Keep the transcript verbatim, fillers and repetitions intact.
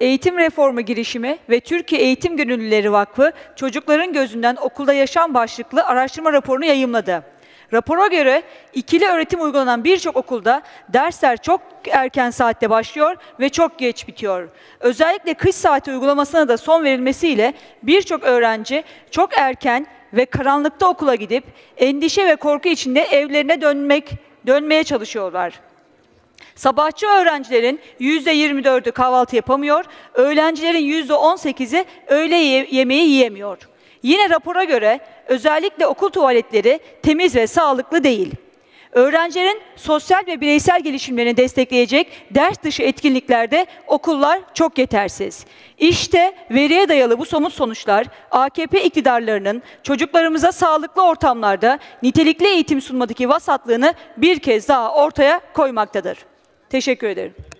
Eğitim Reformu Girişimi ve Türkiye Eğitim Gönüllüleri Vakfı Çocukların Gözünden Okulda Yaşam başlıklı araştırma raporunu yayımladı. Rapora göre ikili öğretim uygulanan birçok okulda dersler çok erken saatte başlıyor ve çok geç bitiyor. Özellikle kış saati uygulamasına da son verilmesiyle birçok öğrenci çok erken ve karanlıkta okula gidip endişe ve korku içinde evlerine dönmek, dönmeye çalışıyorlar. Sabahçı öğrencilerin yüzde yirmi dördü kahvaltı yapamıyor, öğrencilerin yüzde on sekizi öğle yemeği yiyemiyor. Yine rapora göre özellikle okul tuvaletleri temiz ve sağlıklı değil. Öğrencilerin sosyal ve bireysel gelişimlerini destekleyecek ders dışı etkinliklerde okullar çok yetersiz. İşte veriye dayalı bu somut sonuçlar A K P iktidarlarının çocuklarımıza sağlıklı ortamlarda nitelikli eğitim sunmadaki vasatlığını bir kez daha ortaya koymaktadır. Teşekkür ederim.